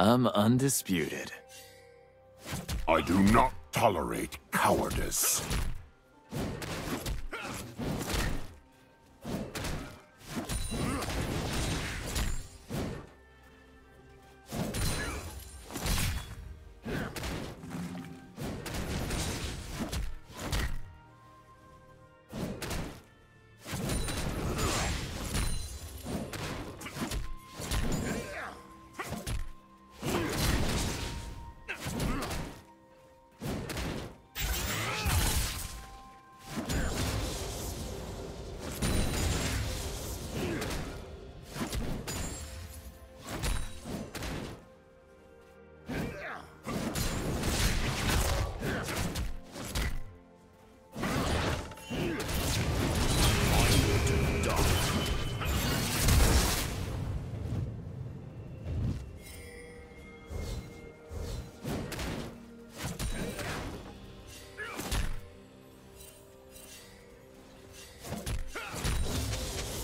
I'm undisputed. I do not tolerate cowardice.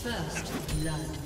First blood.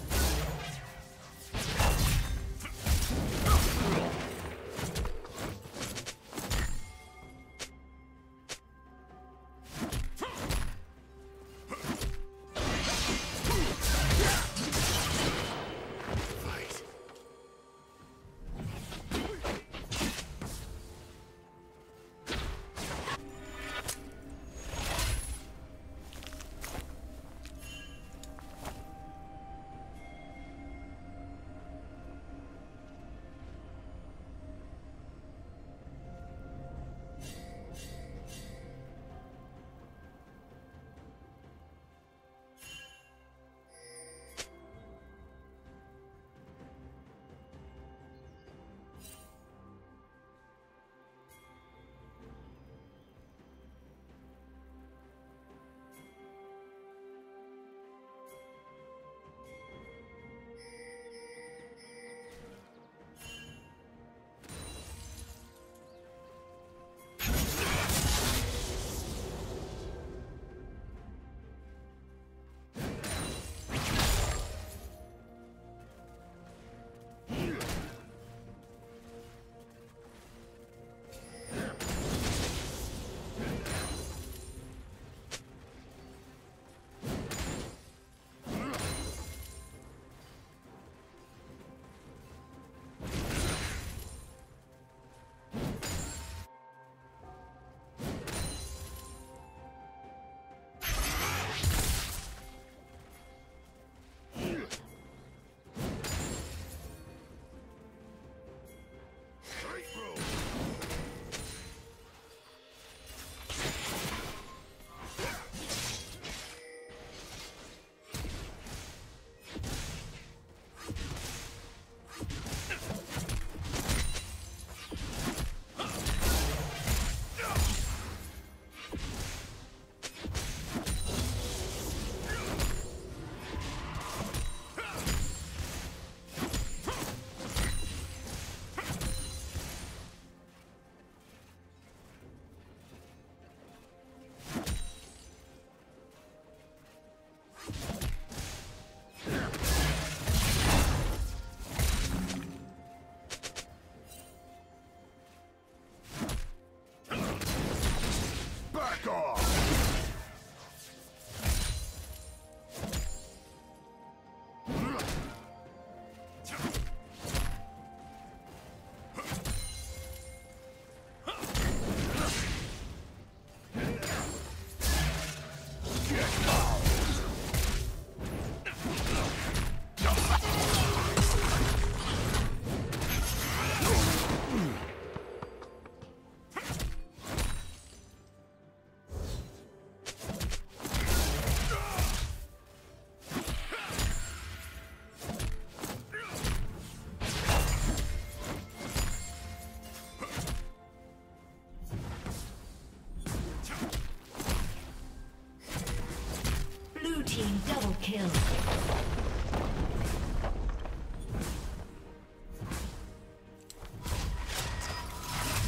Double kill.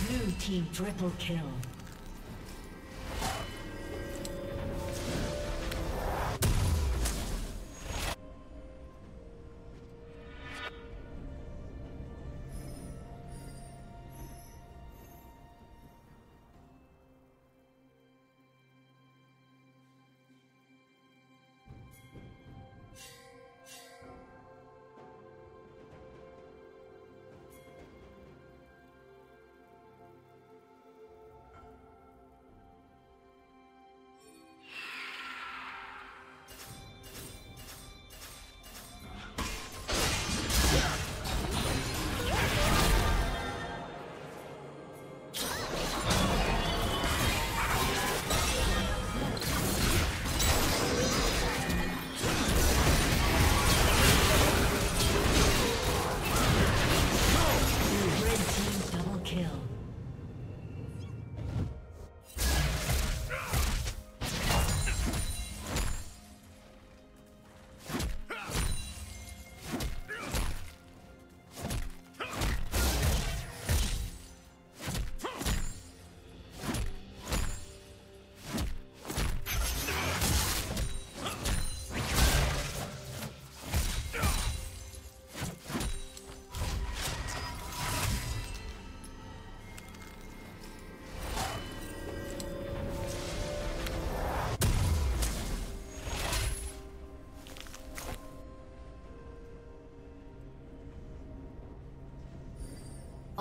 Blue team triple kill.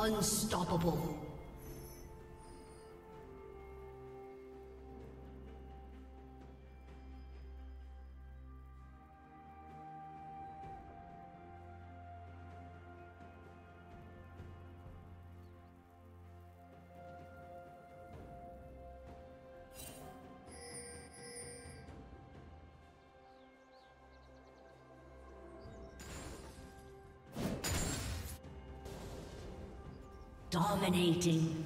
Unstoppable. Dominating.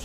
Red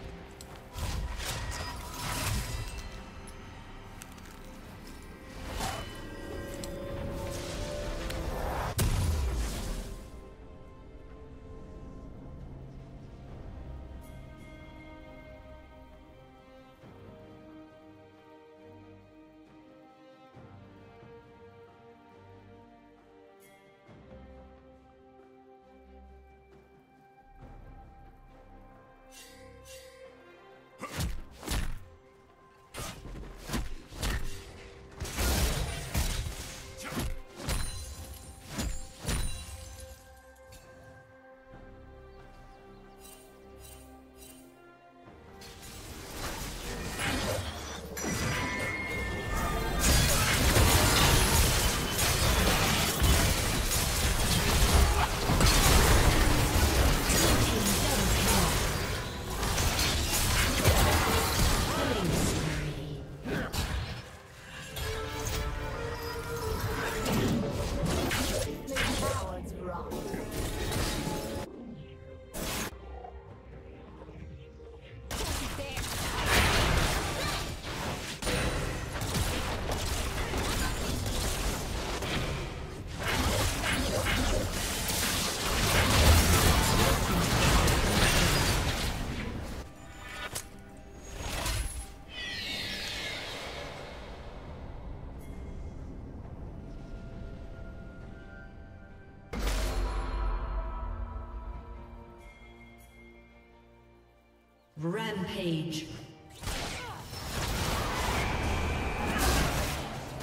Rampage.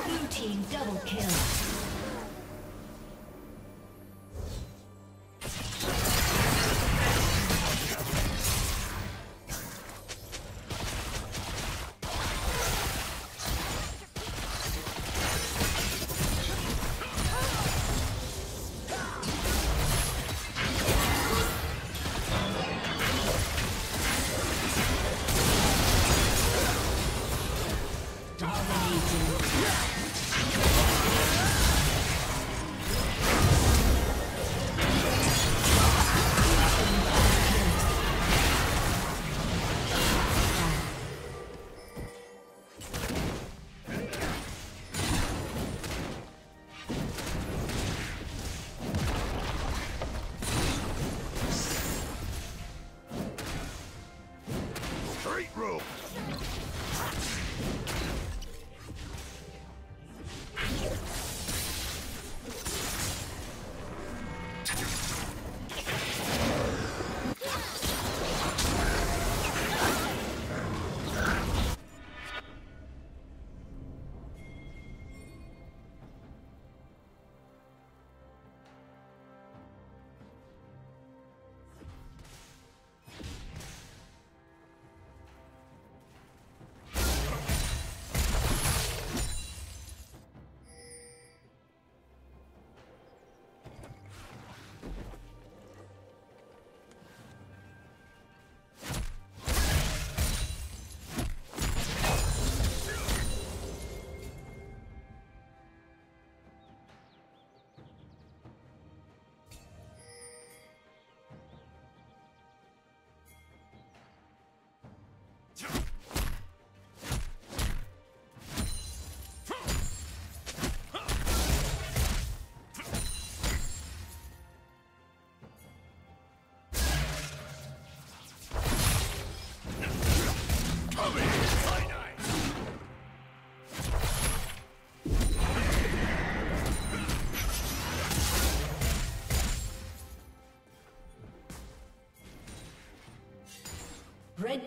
Blue team double kill. Red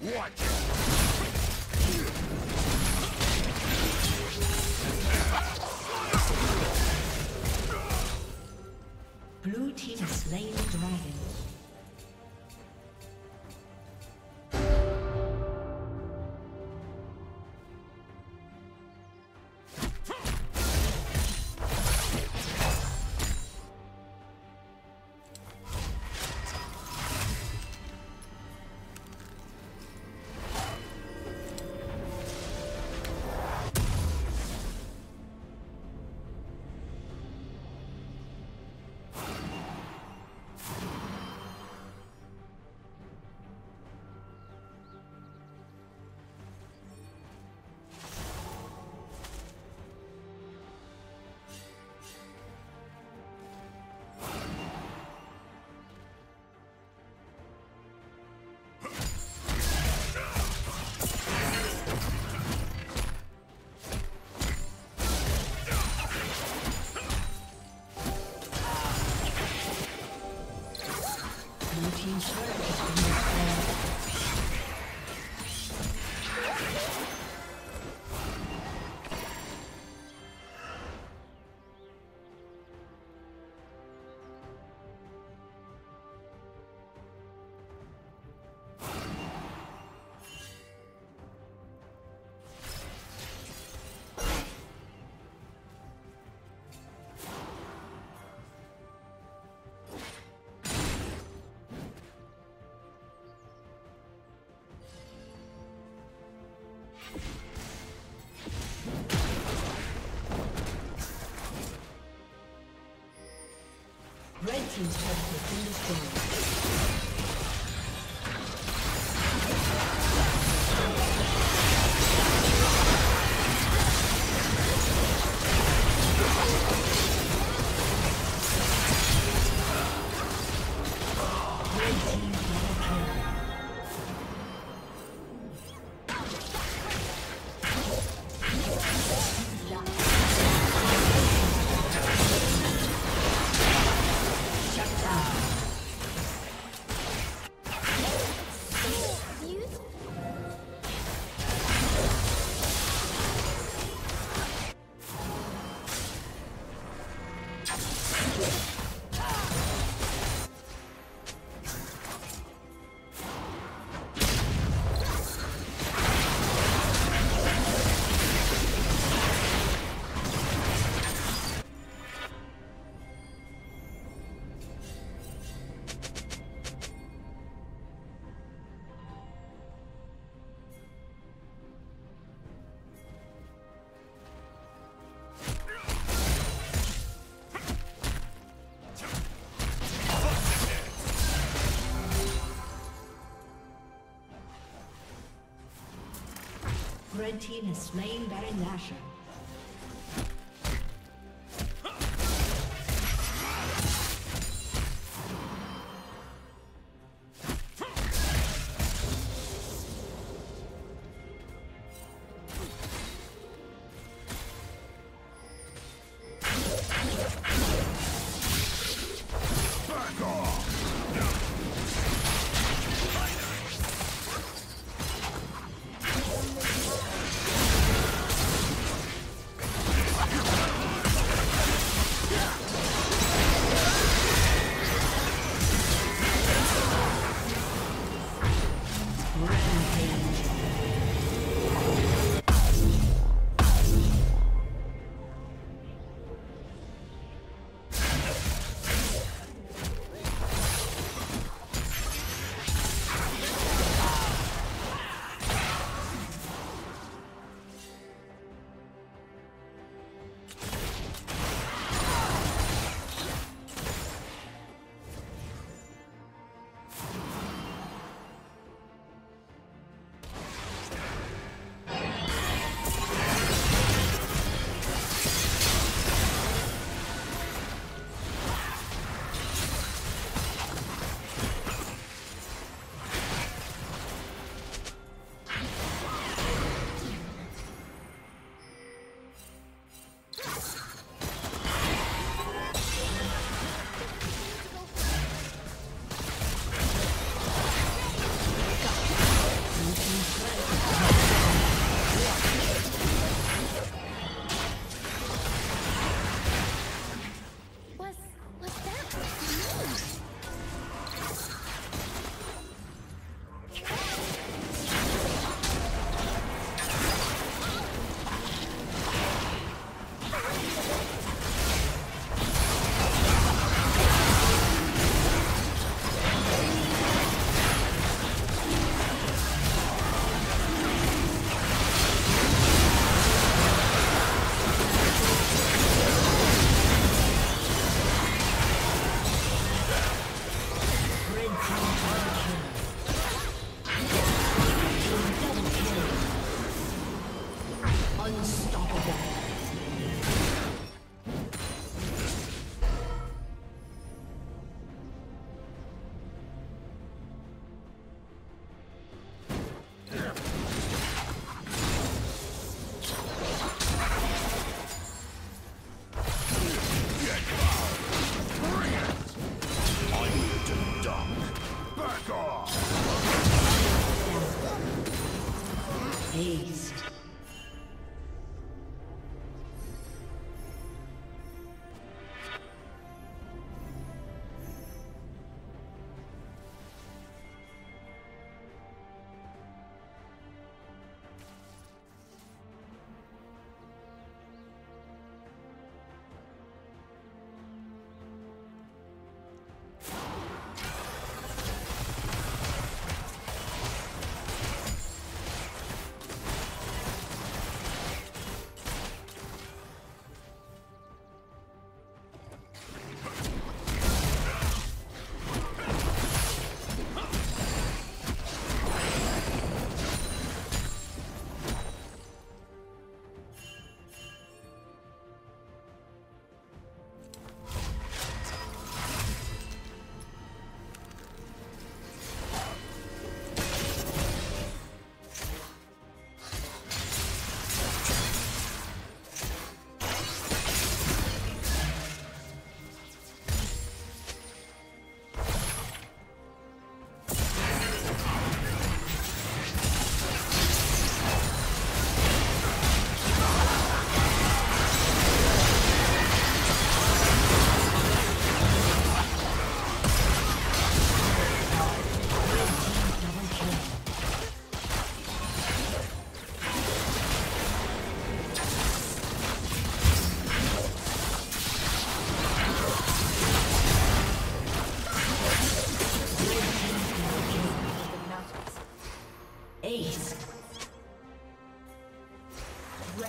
Blue team slain the dragon. Red team's turret has been destroyed. Red team has slain Baron Nashor.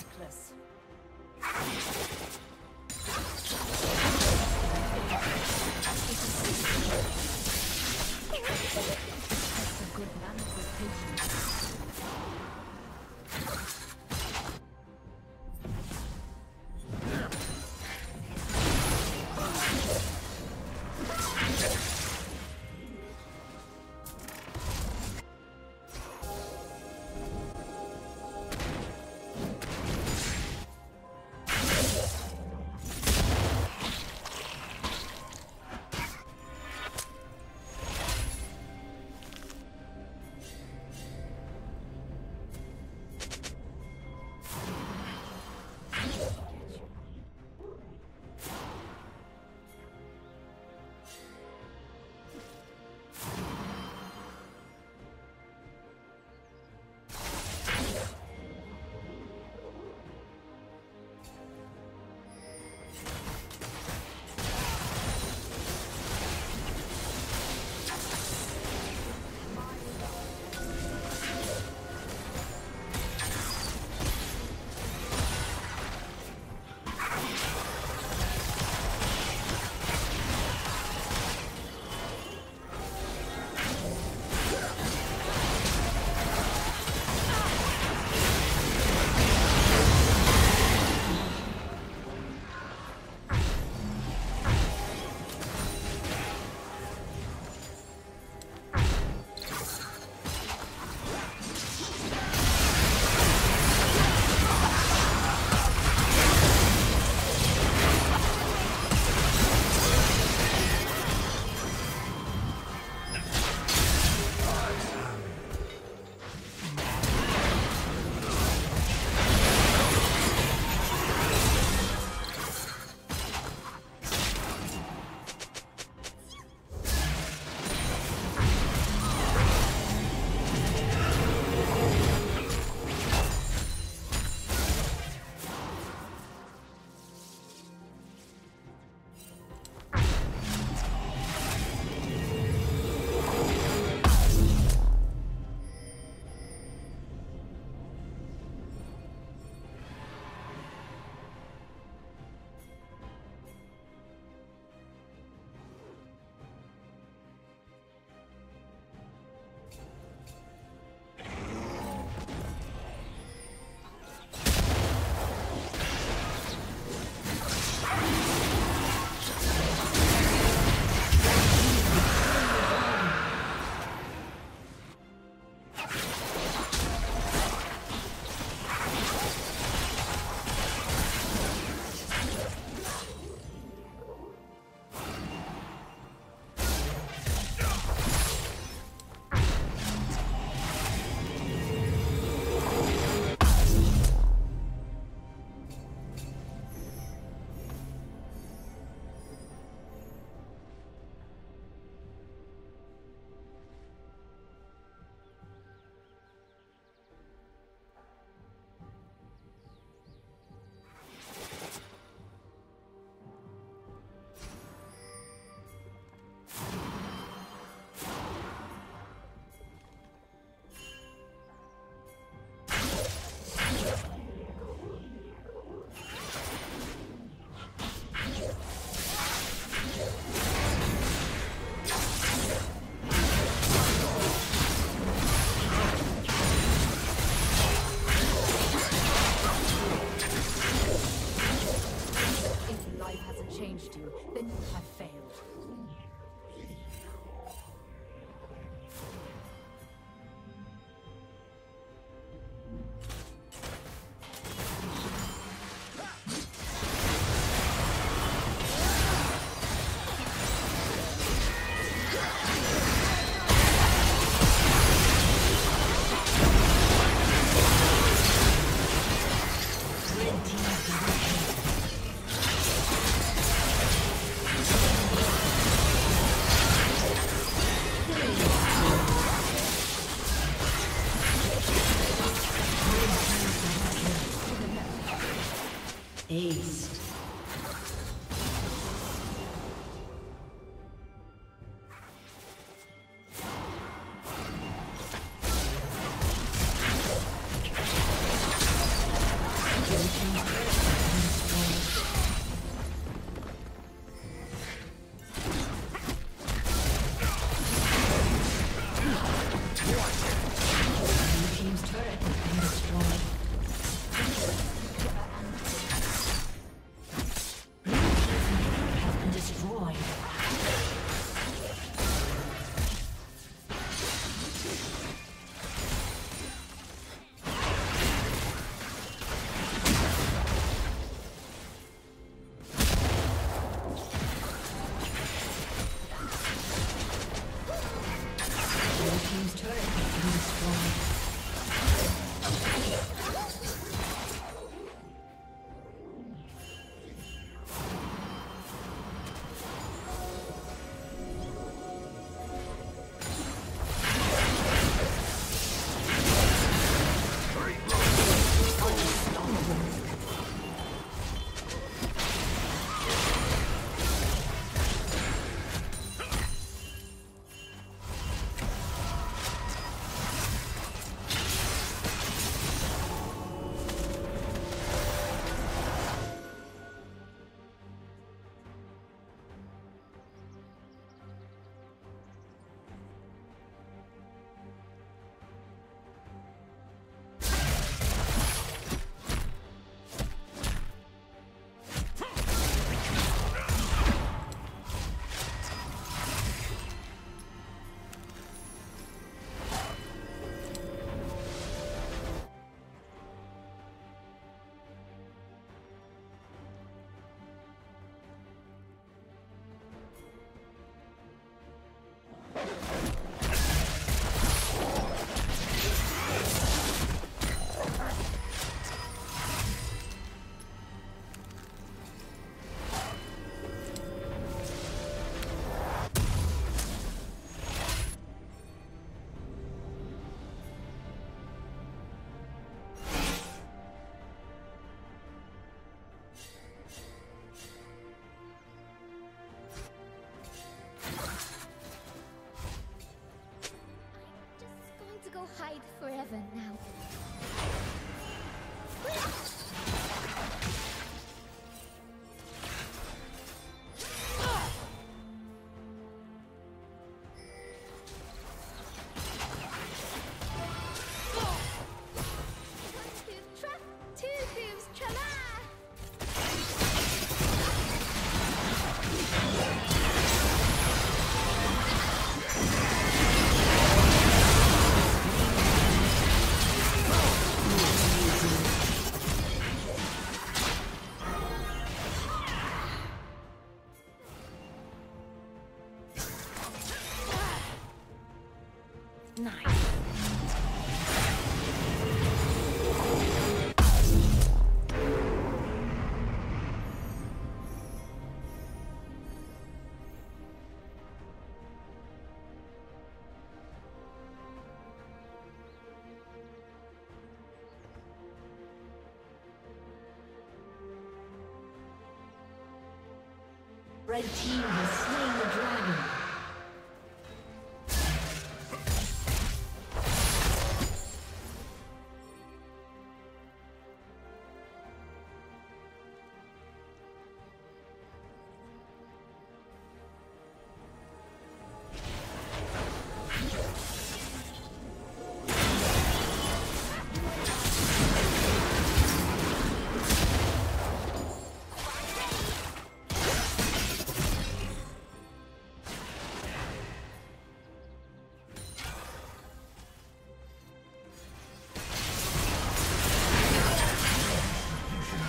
reckless. That's a good manifestation. Hide forever now. Red team has slain the dragon.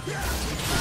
Yeah!